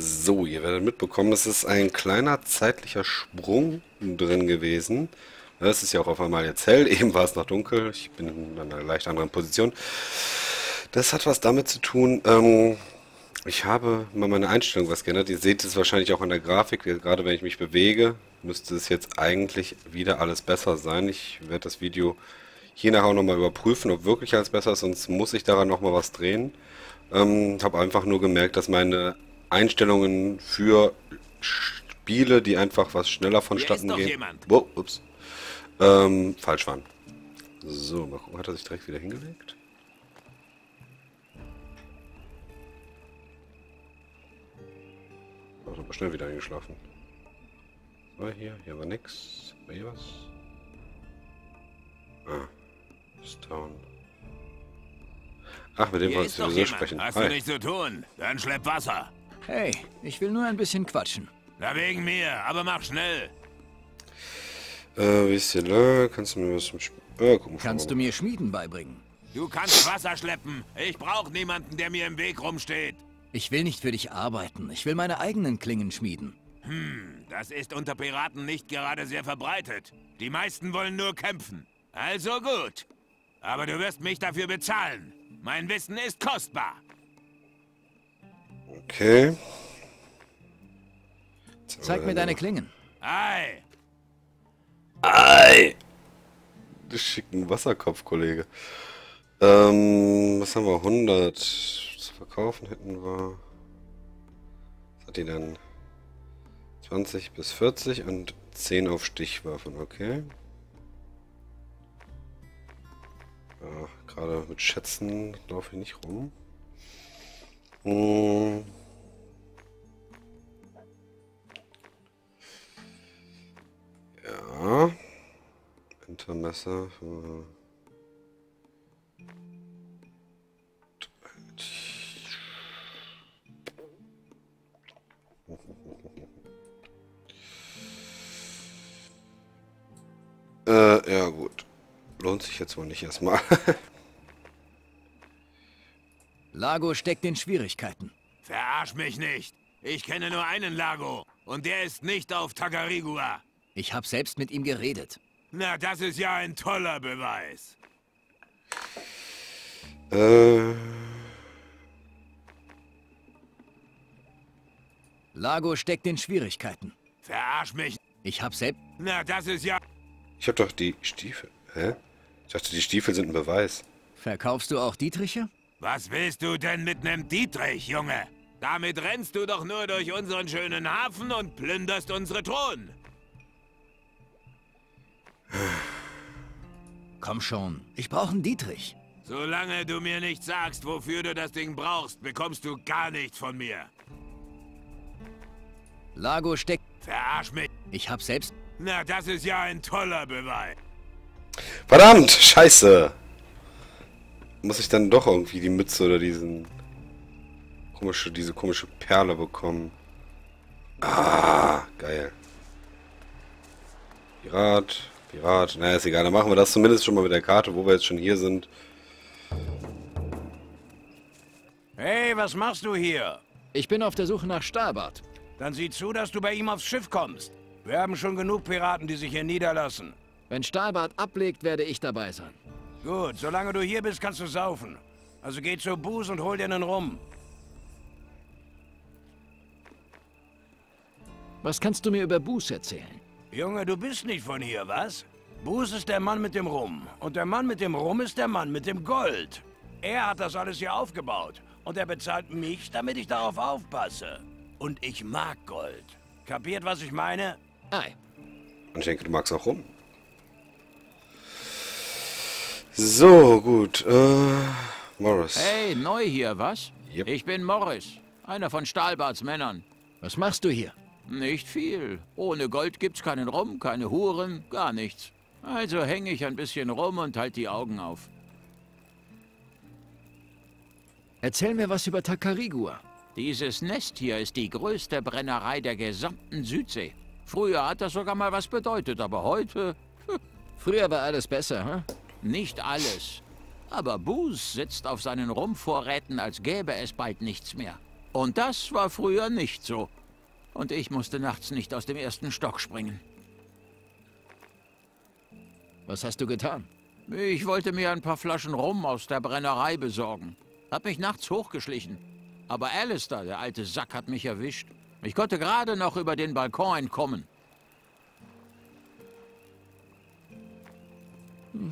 So, ihr werdet mitbekommen, es ist ein kleiner zeitlicher Sprung drin gewesen. Es ist ja auch auf einmal jetzt hell, eben war es noch dunkel. Ich bin in einer leicht anderen Position. Das hat was damit zu tun, ich habe mal meine Einstellung was geändert. Ihr seht es wahrscheinlich auch an der Grafik, gerade wenn ich mich bewege, müsste es jetzt eigentlich wieder alles besser sein. Ich werde das Video hier nachher auch nochmal überprüfen, ob wirklich alles besser ist, sonst muss ich daran nochmal was drehen. Habe einfach nur gemerkt, dass meine Einstellungen für Spiele, die einfach was schneller vonstatten gehen, oh, ups, falsch waren. So, mal gucken, hat er sich direkt wieder hingelegt? Ach, ist aber schnell wieder eingeschlafen. So, hier war nix. War hier was? Ah, Stone. Ach, mit dem wollen wir sowieso sprechen. Hast du nichts zu tun? Dann schlepp Wasser. Hey, ich will nur ein bisschen quatschen. Na wegen mir, aber mach schnell. Wie ist hier lang? Kannst du mir was zum Kannst du mir Schmieden beibringen? Du kannst Wasser schleppen. Ich brauche niemanden, der mir im Weg rumsteht. Ich will nicht für dich arbeiten. Ich will meine eigenen Klingen schmieden. Hm, das ist unter Piraten nicht gerade sehr verbreitet. Die meisten wollen nur kämpfen. Also gut. Aber du wirst mich dafür bezahlen. Mein Wissen ist kostbar. Okay. Zeig mir deine Klingen. Ei! Ei! Du schicken Wasserkopf, Kollege. Was haben wir? 100 zu verkaufen hätten wir. Was hat die denn? 20 bis 40 und 10 auf Stichwaffen, okay. Ja, gerade mit Schätzen laufe ich nicht rum. Hm. Ja. Wintermesser. Ja gut. Lohnt sich jetzt wohl nicht erstmal. Lago steckt in Schwierigkeiten. Verarsch mich nicht. Ich kenne nur einen Lago. Und der ist nicht auf Takarigua. Ich habe selbst mit ihm geredet. Na, das ist ja ein toller Beweis. Lago steckt in Schwierigkeiten. Verarsch mich. Ich habe selbst... Na, das ist ja... Ich habe doch die Stiefel... Hä? Ich dachte, die Stiefel sind ein Beweis. Verkaufst du auch Dietriche? Was willst du denn mit einem Dietrich, Junge? Damit rennst du doch nur durch unseren schönen Hafen und plünderst unsere Thronen. Komm schon, ich brauche einen Dietrich. Solange du mir nicht sagst, wofür du das Ding brauchst, bekommst du gar nichts von mir. Lago steckt... Verarsch mich. Ich hab selbst... Na, das ist ja ein toller Beweis. Verdammt, scheiße. Muss ich dann doch irgendwie die Mütze oder diese komische Perle bekommen. Ah, geil. Pirat. Naja, ist egal. Dann machen wir das zumindest schon mal mit der Karte, wo wir jetzt schon hier sind. Hey, was machst du hier? Ich bin auf der Suche nach Stahlbart. Dann sieh zu, dass du bei ihm aufs Schiff kommst. Wir haben schon genug Piraten, die sich hier niederlassen. Wenn Stahlbart ablegt, werde ich dabei sein. Gut, solange du hier bist, kannst du saufen. Also geh zur Buß und hol dir einen Rum. Was kannst du mir über Buß erzählen? Junge, du bist nicht von hier, was? Buß ist der Mann mit dem Rum. Und der Mann mit dem Rum ist der Mann mit dem Gold. Er hat das alles hier aufgebaut. Und er bezahlt mich, damit ich darauf aufpasse. Und ich mag Gold. Kapiert, was ich meine? Ei. Und ich denke, du magst auch Rum. So, gut. Morris. Hey, neu hier, was? Yep. Ich bin Morris, einer von Stahlbarts Männern. Was machst du hier? Nicht viel. Ohne Gold gibt's keinen Rum, keine Huren, gar nichts. Also hänge ich ein bisschen rum und halt die Augen auf. Erzähl mir was über Takarigua. Dieses Nest hier ist die größte Brennerei der gesamten Südsee. Früher hat das sogar mal was bedeutet, aber heute... Früher war alles besser, hm? Nicht alles. Aber Buß sitzt auf seinen Rumvorräten, als gäbe es bald nichts mehr. Und das war früher nicht so. Und ich musste nachts nicht aus dem ersten Stock springen. Was hast du getan? Ich wollte mir ein paar Flaschen Rum aus der Brennerei besorgen. Hab mich nachts hochgeschlichen. Aber Alistair, der alte Sack, hat mich erwischt. Ich konnte gerade noch über den Balkon entkommen.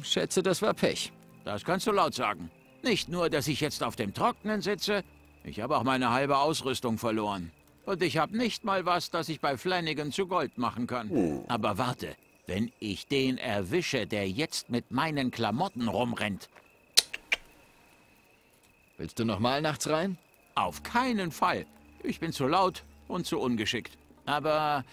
Schätze, das war Pech. Das kannst du laut sagen. Nicht nur, dass ich jetzt auf dem Trocknen sitze, ich habe auch meine halbe Ausrüstung verloren. Und ich habe nicht mal was, das ich bei Flanagan zu Gold machen kann. Aber warte, wenn ich den erwische, der jetzt mit meinen Klamotten rumrennt. Willst du nochmal nachts rein? Auf keinen Fall. Ich bin zu laut und zu ungeschickt. Aber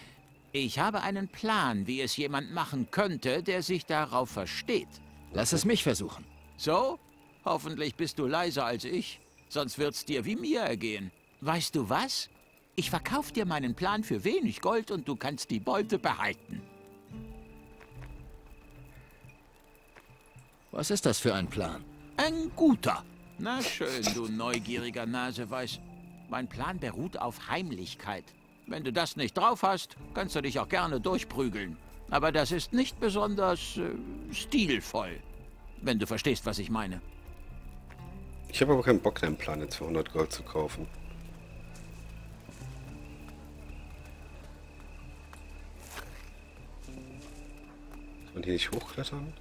ich habe einen Plan, wie es jemand machen könnte, der sich darauf versteht. Lass es mich versuchen. So? Hoffentlich bist du leiser als ich. Sonst wird's dir wie mir ergehen. Weißt du was? Ich verkaufe dir meinen Plan für wenig Gold und du kannst die Beute behalten. Was ist das für ein Plan? Ein guter. Na schön, du neugieriger Naseweiß. Mein Plan beruht auf Heimlichkeit. Wenn du das nicht drauf hast, kannst du dich auch gerne durchprügeln. Aber das ist nicht besonders stilvoll, wenn du verstehst, was ich meine. Ich habe aber keinen Bock, deinen Plan jetzt für 100 Gold zu kaufen. Kann man hier nicht hochklettern?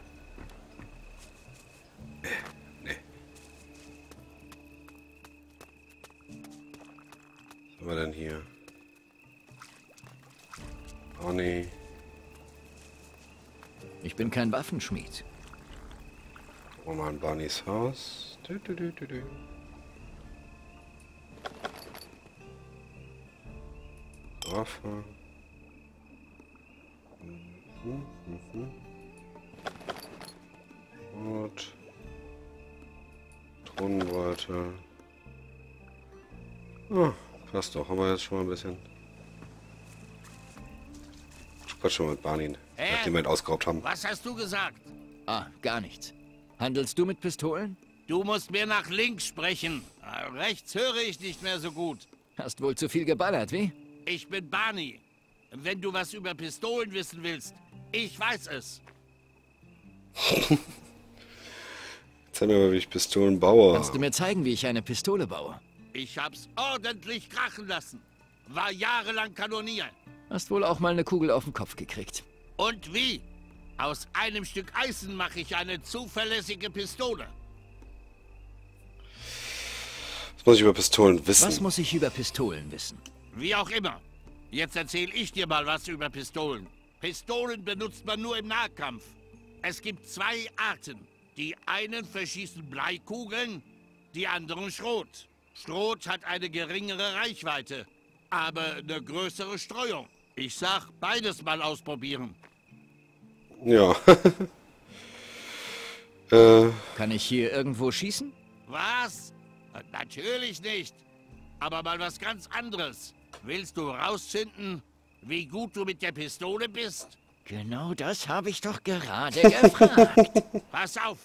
Nee. Was haben wir denn hier? Oh nee. Ich bin kein Waffenschmied. Gucken wir mal in Barneys Haus. Waffe. Rot. Thronbeute. Oh, passt doch. Haben wir jetzt schon mal ein bisschen. Ich quatsch schon mal mit Barney, nachdem wir ihn ausgeraubt haben. Was hast du gesagt? Ah, gar nichts. Handelst du mit Pistolen? Du musst mir nach links sprechen. Rechts höre ich nicht mehr so gut. Hast wohl zu viel geballert, wie? Ich bin Barney. Wenn du was über Pistolen wissen willst, ich weiß es. Zeig mir mal, wie ich Pistolen baue. Kannst du mir zeigen, wie ich eine Pistole baue? Ich hab's ordentlich krachen lassen. War jahrelang Kanonier. Hast wohl auch mal eine Kugel auf den Kopf gekriegt. Und wie? Aus einem Stück Eisen mache ich eine zuverlässige Pistole. Was muss ich über Pistolen wissen? Wie auch immer. Jetzt erzähle ich dir mal was über Pistolen. Pistolen benutzt man nur im Nahkampf. Es gibt zwei Arten. Die einen verschießen Bleikugeln, die anderen Schrot. Schrot hat eine geringere Reichweite, aber eine größere Streuung. Ich sag, beides mal ausprobieren. Ja. Kann ich hier irgendwo schießen? Was? Natürlich nicht. Aber mal was ganz anderes. Willst du rausfinden, wie gut du mit der Pistole bist? Genau das habe ich doch gerade gefragt. Pass auf.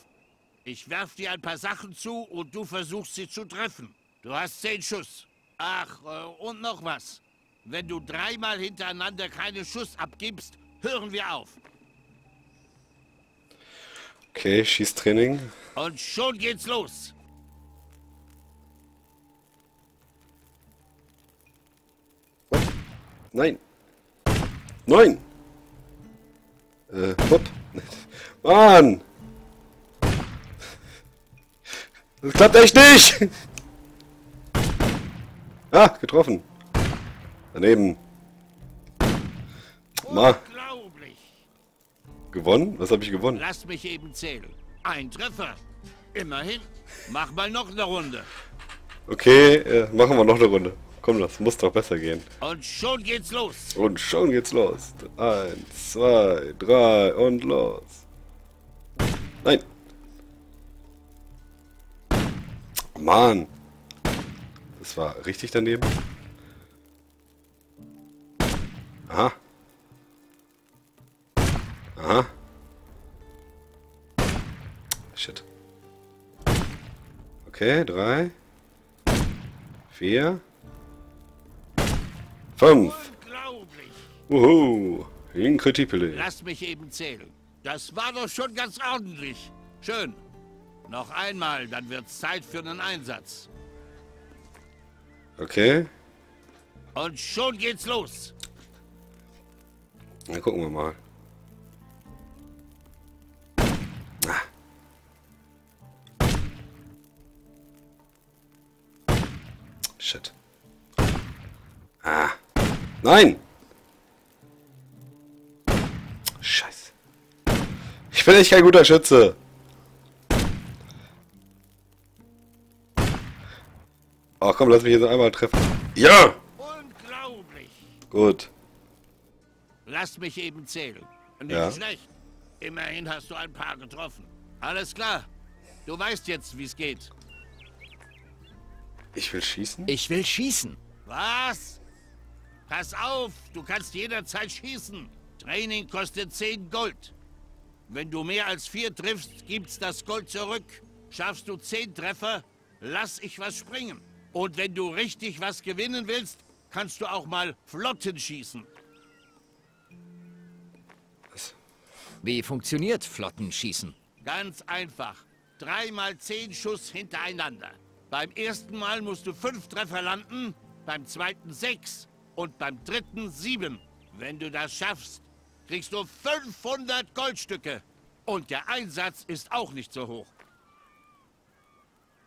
Ich werf dir ein paar Sachen zu und du versuchst sie zu treffen. Du hast 10 Schuss. Ach, und noch was. Wenn du 3-mal hintereinander keinen Schuss abgibst, hören wir auf. Okay, Schießtraining. Und schon geht's los. Nein. Nein. Hopp. Mann. Das klappt echt nicht. Ah, getroffen. Daneben. Ma. Gewonnen? Was habe ich gewonnen? Lass mich eben zählen. Ein Treffer. Immerhin. Mach mal noch eine Runde. Okay, machen wir noch eine Runde. Komm, das muss doch besser gehen. Und schon geht's los. 1, 2, 3 und los. Nein. Mann. Das war richtig daneben. Aha. Aha. Shit. Okay, 3. 4. 5. Uhu, inkredibel. Lass mich eben zählen. Das war doch schon ganz ordentlich. Schön. Noch einmal, dann wird's Zeit für einen Einsatz. Okay. Und schon geht's los. Dann gucken wir mal. Shit. Ah. Nein! Scheiße. Ich bin echt kein guter Schütze. Ach komm, lass mich jetzt einmal treffen. Ja! Unglaublich! Gut. Lass mich eben zählen. Nicht schlecht. Immerhin hast du ein paar getroffen. Alles klar. Du weißt jetzt, wie es geht. Ich will schießen? Ich will schießen. Was? Pass auf, du kannst jederzeit schießen. Training kostet 10 Gold. Wenn du mehr als 4 triffst, gibt's das Gold zurück. Schaffst du 10 Treffer, lass ich was springen. Und wenn du richtig was gewinnen willst, kannst du auch mal Flotten schießen. Was? Wie funktioniert Flottenschießen? Ganz einfach. 3 mal 10 Schuss hintereinander. Beim ersten Mal musst du 5 Treffer landen, beim zweiten 6 und beim dritten 7. Wenn du das schaffst, kriegst du 500 Goldstücke. Und der Einsatz ist auch nicht so hoch.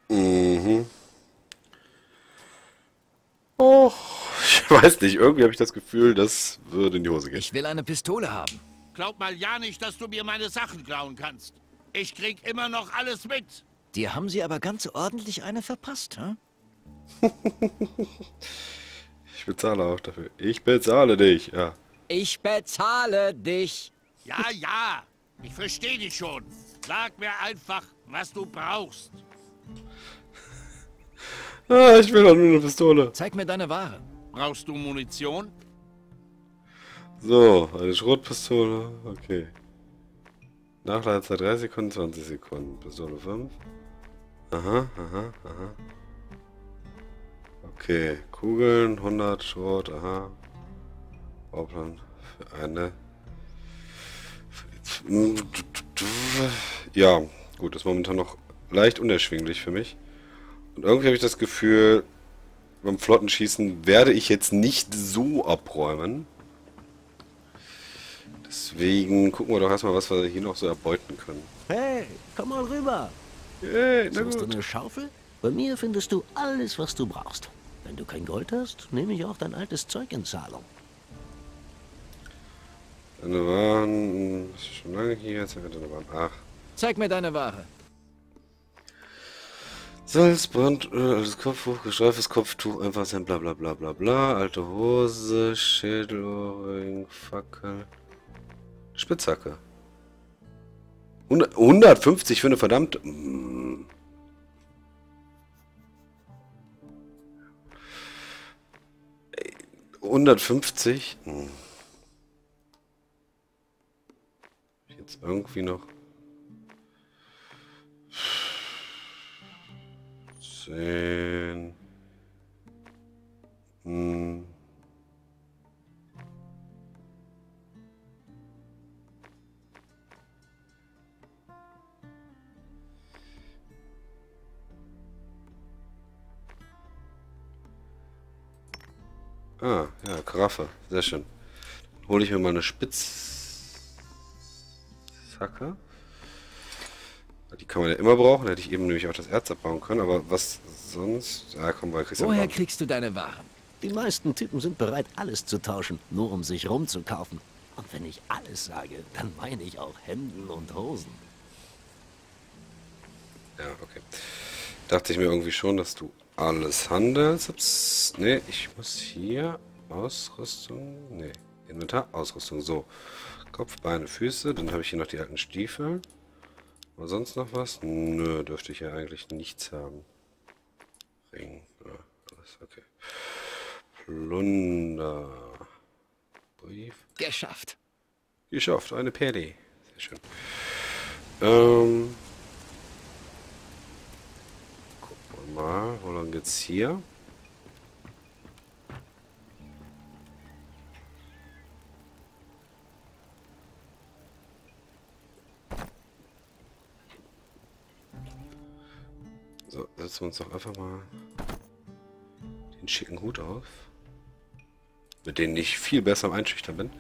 Mhm. Oh, ich weiß nicht, irgendwie habe ich das Gefühl, das würde in die Hose gehen. Ich will eine Pistole haben. Glaub mal ja nicht, dass du mir meine Sachen klauen kannst. Ich krieg immer noch alles mit. Dir haben sie aber ganz ordentlich eine verpasst, hm? Ich bezahle auch dafür. Ich bezahle dich, ja. Ich bezahle dich. Ja, ja. Ich verstehe dich schon. Sag mir einfach, was du brauchst. Ah, ich will doch nur eine Pistole. Zeig mir deine Ware. Brauchst du Munition? So, eine Schrotpistole. Okay. Nachladezeit 30 Sekunden, 20 Sekunden. Pistole 5. Aha, aha, aha. Okay, Kugeln, 100, Schrot, aha. Bauplan für eine. Ja, gut, ist momentan noch leicht unerschwinglich für mich. Und irgendwie habe ich das Gefühl, beim Flottenschießen werde ich jetzt nicht so abräumen. Deswegen gucken wir doch erstmal, was wir hier noch so erbeuten können. Hey, komm mal rüber. Hey, na gut. Hast du eine Schaufel? Bei mir findest du alles, was du brauchst. Wenn du kein Gold hast, nehme ich auch dein altes Zeug in Zahlung. Deine Waren. Bist du schon lange hier? Zeig mir deine Waren. Ach. Zeig mir deine Ware. Salz, Brand, altes Kopftuch, gestreiftes Kopftuch, einfach sein bla bla bla bla bla. Alte Hose, Schädelohrring, Fackel. Spitzhacke. 150 für eine verdammte... Ey, 150? Jetzt irgendwie noch... 10... Ah, ja, Karaffe. Sehr schön. Dann hole ich mir mal eine Spitzhacke. Die kann man ja immer brauchen. Hätte ich eben nämlich auch das Erz abbauen können. Aber was sonst? Ja, komm, weil kriegst du... Woher kriegst du deine Waren? Die meisten Typen sind bereit, alles zu tauschen, nur um sich rumzukaufen. Und wenn ich alles sage, dann meine ich auch Hemden und Hosen. Ja, okay. Dachte ich mir irgendwie schon, dass du... Alles Handels. Ne, ich muss hier Ausrüstung. Ne, Inventar, Ausrüstung. So. Kopf, Beine, Füße. Dann habe ich hier noch die alten Stiefel. War sonst noch was? Nö, dürfte ich ja eigentlich nichts haben. Ring. Ja, alles okay. Plunder. Brief. Geschafft. Geschafft. Eine Perle. Sehr schön. Mal, wo lang geht's hier? So, setzen wir uns doch einfach mal den schicken Hut auf. Mit denen ich viel besser am Einschüchtern bin.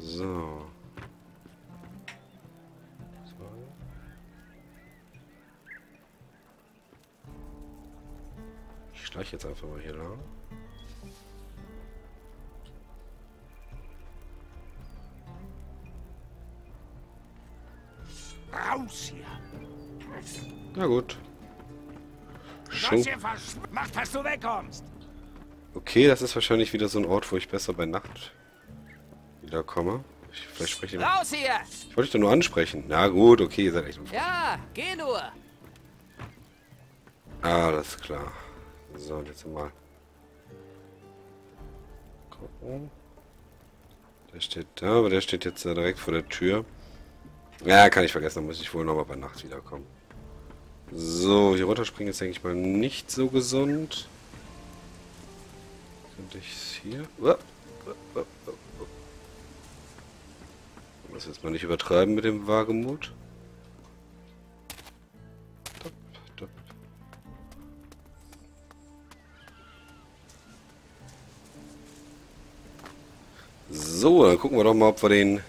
So. Ich schleiche jetzt einfach mal hier lang. Raus hier! Na gut. Schon. Mach, dass du wegkommst! Okay, das ist wahrscheinlich wieder so ein Ort, wo ich besser bei Nacht wieder komme. Vielleicht spreche ich... Raus hier! Ich wollte dich doch nur ansprechen. Na gut, okay, ihr seid echt unfreundlich. Ja, geh nur! Alles klar. So, und jetzt mal gucken. Der steht da, aber der steht jetzt direkt vor der Tür. Ja, kann ich vergessen, da muss ich wohl nochmal bei Nacht wiederkommen. So, hier runterspringen ist, denke ich mal, nicht so gesund. Könnte ich es hier... Ich muss jetzt mal nicht übertreiben mit dem Wagemut. Top, top. So, dann gucken wir doch mal, ob wir den...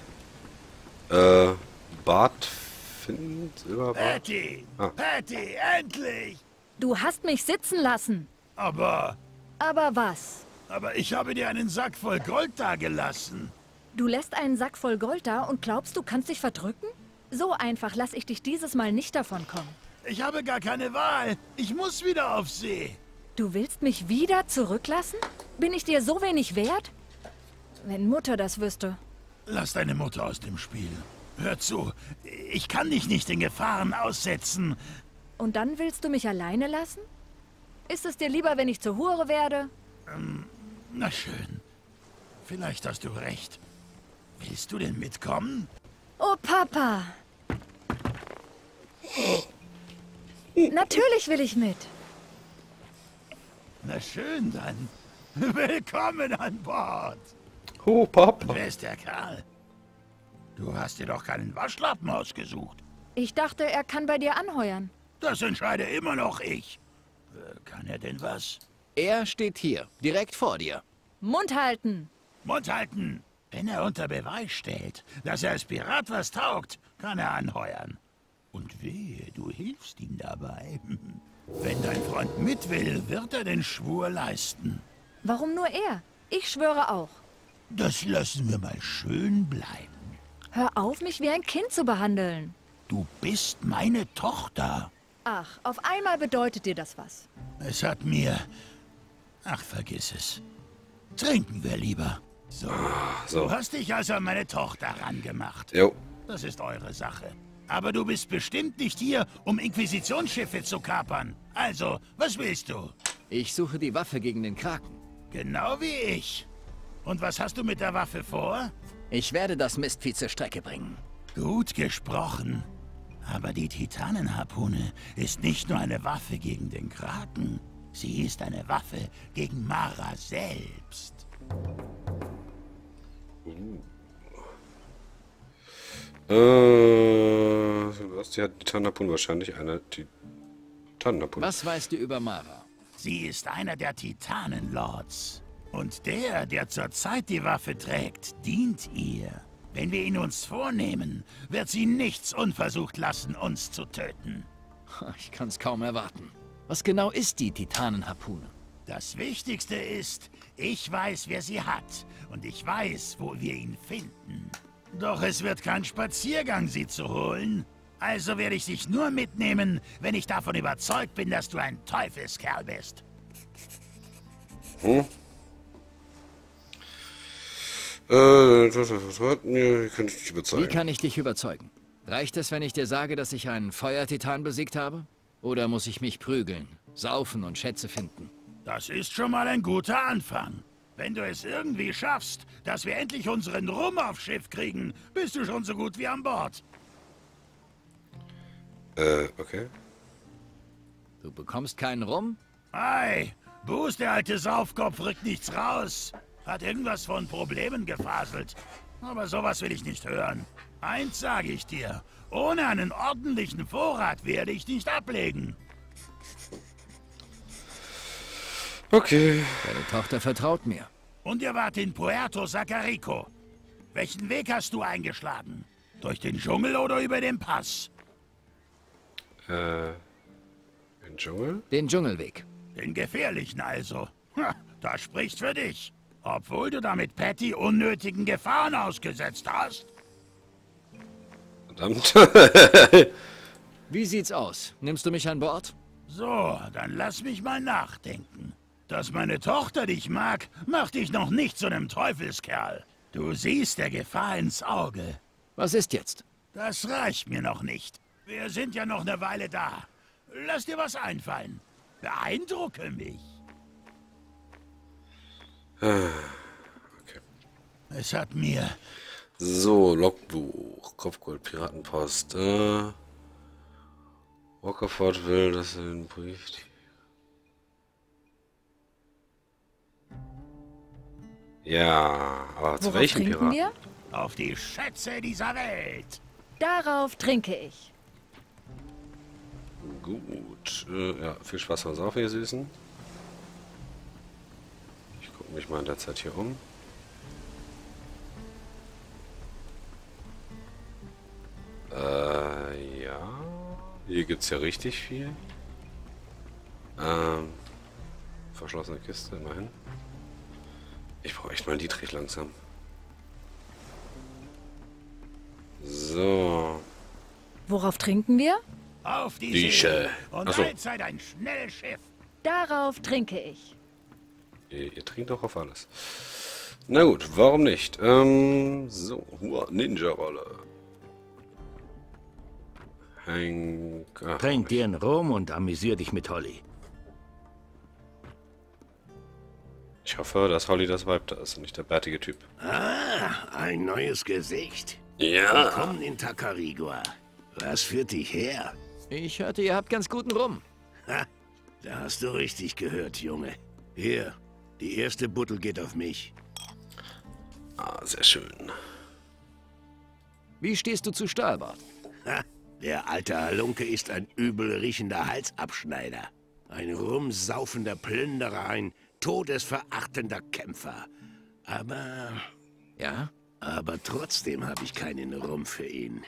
Bart finden? Silberbart? Patty! Ah. Patty, endlich! Du hast mich sitzen lassen. Aber... Aber was? Aber ich habe dir einen Sack voll Gold da gelassen. Du lässt einen Sack voll Gold da und glaubst, du kannst dich verdrücken? So einfach lasse ich dich dieses Mal nicht davon kommen. Ich habe gar keine Wahl. Ich muss wieder auf See. Du willst mich wieder zurücklassen? Bin ich dir so wenig wert? Wenn Mutter das wüsste. Lass deine Mutter aus dem Spiel. Hör zu, ich kann dich nicht in Gefahren aussetzen. Und dann willst du mich alleine lassen? Ist es dir lieber, wenn ich zur Hure werde? Na schön. Vielleicht hast du recht. Willst du denn mitkommen? Oh, Papa! Natürlich will ich mit. Na schön dann. Willkommen an Bord. Oh, Papa. Wer ist der Kerl? Du hast dir doch keinen Waschlappen ausgesucht. Ich dachte, er kann bei dir anheuern. Das entscheide immer noch ich. Kann er denn was? Er steht hier, direkt vor dir. Mund halten! Mund halten! Wenn er unter Beweis stellt, dass er als Pirat was taugt, kann er anheuern. Und wehe, du hilfst ihm dabei. Wenn dein Freund mit will, wird er den Schwur leisten. Warum nur er? Ich schwöre auch. Das lassen wir mal schön bleiben. Hör auf, mich wie ein Kind zu behandeln. Du bist meine Tochter. Ach, auf einmal bedeutet dir das was. Es hat mir... Ach, vergiss es. Trinken wir lieber. So. Ach, so. Du hast dich also an meine Tochter rangemacht. Jo. Das ist eure Sache. Aber du bist bestimmt nicht hier, um Inquisitionsschiffe zu kapern. Also, was willst du? Ich suche die Waffe gegen den Kraken. Genau wie ich. Und was hast du mit der Waffe vor? Ich werde das Mistvieh zur Strecke bringen. Gut gesprochen. Aber die Titanenharpune ist nicht nur eine Waffe gegen den Kraken. Sie ist eine Waffe gegen Mara selbst. Die hat Titanenharpune wahrscheinlich eine Titanenharpune. Was weißt du über Mara? Sie ist einer der Titanenlords. Und der zurzeit die Waffe trägt, dient ihr. Wenn wir ihn uns vornehmen, wird sie nichts unversucht lassen, uns zu töten. Ich kann's kaum erwarten. Was genau ist die Titanenharpune? Das Wichtigste ist, ich weiß, wer sie hat. Und ich weiß, wo wir ihn finden. Doch es wird kein Spaziergang, sie zu holen. Also werde ich dich nur mitnehmen, wenn ich davon überzeugt bin, dass du ein Teufelskerl bist. Hm? Wie kann ich dich überzeugen? Reicht es, wenn ich dir sage, dass ich einen Feuertitan besiegt habe? Oder muss ich mich prügeln, saufen und Schätze finden? Das ist schon mal ein guter Anfang. Wenn du es irgendwie schaffst, dass wir endlich unseren Rum aufs Schiff kriegen, bist du schon so gut wie an Bord. Okay. Du bekommst keinen Rum? Ei, Buß, der alte Saufkopf rückt nichts raus. Hat irgendwas von Problemen gefaselt. Aber sowas will ich nicht hören. Eins sage ich dir. Ohne einen ordentlichen Vorrat werde ich nicht ablegen. Okay. Deine Tochter vertraut mir. Und ihr wart in Puerto Sacarico. Welchen Weg hast du eingeschlagen? Durch den Dschungel oder über den Pass? Den Dschungel? Den Dschungelweg. Den gefährlichen also. Ha, das spricht für dich. Obwohl du damit Patty unnötigen Gefahren ausgesetzt hast. Verdammt. Wie sieht's aus? Nimmst du mich an Bord? So, dann lass mich mal nachdenken. Dass meine Tochter dich mag, macht dich noch nicht zu einem Teufelskerl. Du siehst der Gefahr ins Auge. Was ist jetzt? Das reicht mir noch nicht. Wir sind ja noch eine Weile da. Lass dir was einfallen. Beeindrucke mich. Okay. Es hat mir... So, Logbuch, Kopfgold, Piratenpost. Rockerford will, dass er den Brief... Ja, aber zu welchen Piraten? Wir? Auf die Schätze dieser Welt. Darauf trinke ich. Gut. Ja, viel Spaß beim Saufen, ihr Süßen. Ich gucke mich mal in der Zeit hier um. Ja. Hier gibt es ja richtig viel. Verschlossene Kiste, immerhin. Ich brauche echt mal einen Dietrich langsam. So. Worauf trinken wir? Auf die Schiffe. Und allzeit ein schnelles Schiff. Darauf trinke ich. Ihr trinkt doch auf alles. Na gut, warum nicht? So, Ninja-Rolle. Trink dir einen Rum und amüsier dich mit Holly. Ich hoffe, dass Holly das Weib da ist und nicht der bärtige Typ. Ah, ein neues Gesicht. Ja. Willkommen in Takarigua. Was führt dich her? Ich hörte, ihr habt ganz guten Rum. Ha, da hast du richtig gehört, Junge. Hier, die erste Buttel geht auf mich. Ah, sehr schön. Wie stehst du zu Stahlbart? Ha, der alte Halunke ist ein übel riechender Halsabschneider. Ein rumsaufender Plünderer, ein... todesverachtender Kämpfer. Aber... Ja? Aber trotzdem habe ich keinen Rum für ihn.